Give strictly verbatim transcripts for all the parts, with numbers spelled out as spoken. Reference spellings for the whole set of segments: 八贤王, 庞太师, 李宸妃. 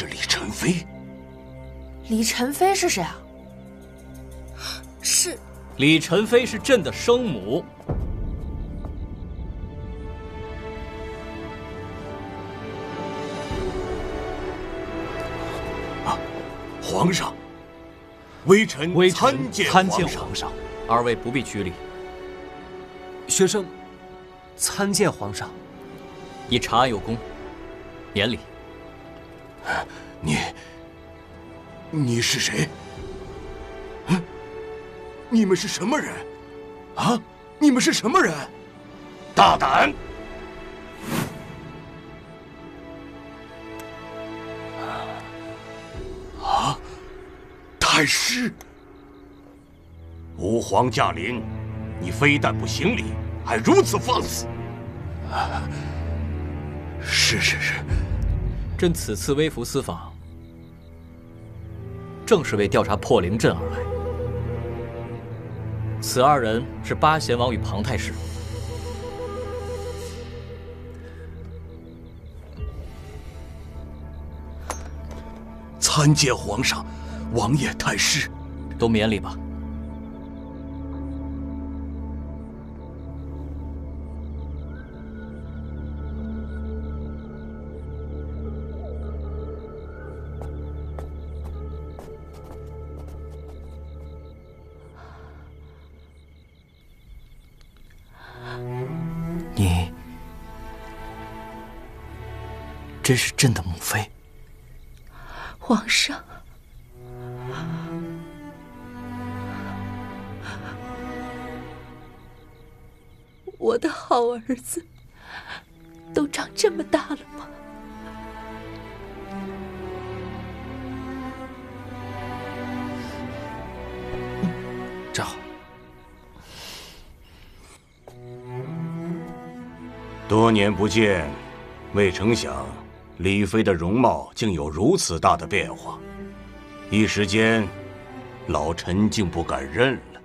是李宸妃。李宸妃是谁啊？是李宸妃是朕的生母。啊，皇上，微臣参见皇上。参见皇上，二位不必拘礼。学生参见皇上。 以查案有功，免礼。你，你是谁？嗯，你们是什么人？啊，你们是什么人？大胆！啊，太师！吾皇驾临，你非但不行礼，还如此放肆！啊 是是是，朕此次微服私访，正是为调查破灵阵而来。此二人是八贤王与庞太师。参见皇上，王爷、太师，都免礼吧。 真是朕的母妃，皇上。我的好儿子，都长这么大了吗？站好。多年不见，未成想。 李妃的容貌竟有如此大的变化，一时间，老臣竟不敢认了。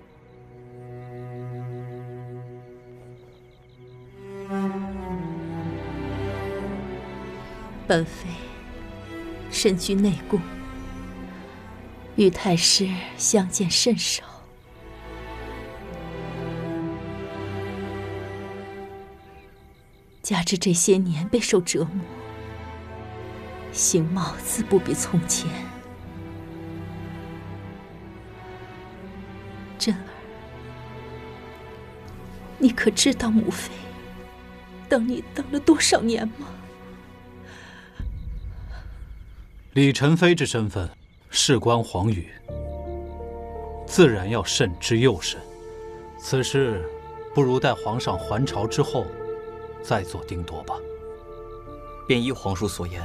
本妃身居内宫，与太师相见甚少。加之这些年备受折磨。 形貌自不比从前，珍儿，你可知道母妃等你等了多少年吗？李宸妃之身份事关皇宇，自然要慎之又慎。此事不如待皇上还朝之后再做定夺吧。便依皇叔所言。